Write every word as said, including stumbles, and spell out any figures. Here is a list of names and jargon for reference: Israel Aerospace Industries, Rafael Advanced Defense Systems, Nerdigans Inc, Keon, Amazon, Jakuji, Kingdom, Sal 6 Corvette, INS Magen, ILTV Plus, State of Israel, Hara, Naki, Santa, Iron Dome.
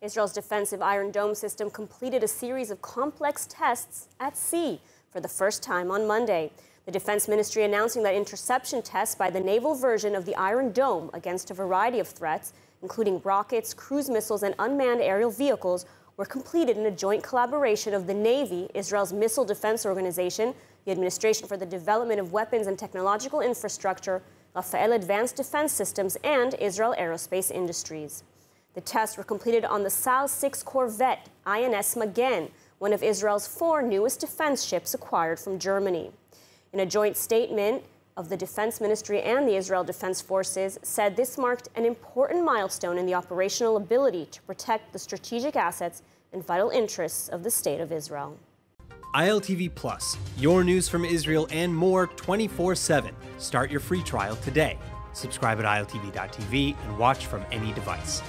Israel's defensive Iron Dome system completed a series of complex tests at sea for the first time on Monday. The Defense Ministry announcing that interception tests by the naval version of the Iron Dome against a variety of threats, including rockets, cruise missiles, and unmanned aerial vehicles, were completed in a joint collaboration of the Navy, Israel's Missile Defense Organization, the Administration for the Development of Weapons and Technological Infrastructure, Rafael Advanced Defense Systems, and Israel Aerospace Industries. The tests were completed on the Sal six Corvette, I N S Magen, one of Israel's four newest defense ships acquired from Germany. In a joint statement of the Defense Ministry and the Israel Defense Forces, said this marked an important milestone in the operational ability to protect the strategic assets and vital interests of the State of Israel. I L T V Plus, your news from Israel and more twenty-four seven. Start your free trial today. Subscribe at I L T V dot T V and watch from any device.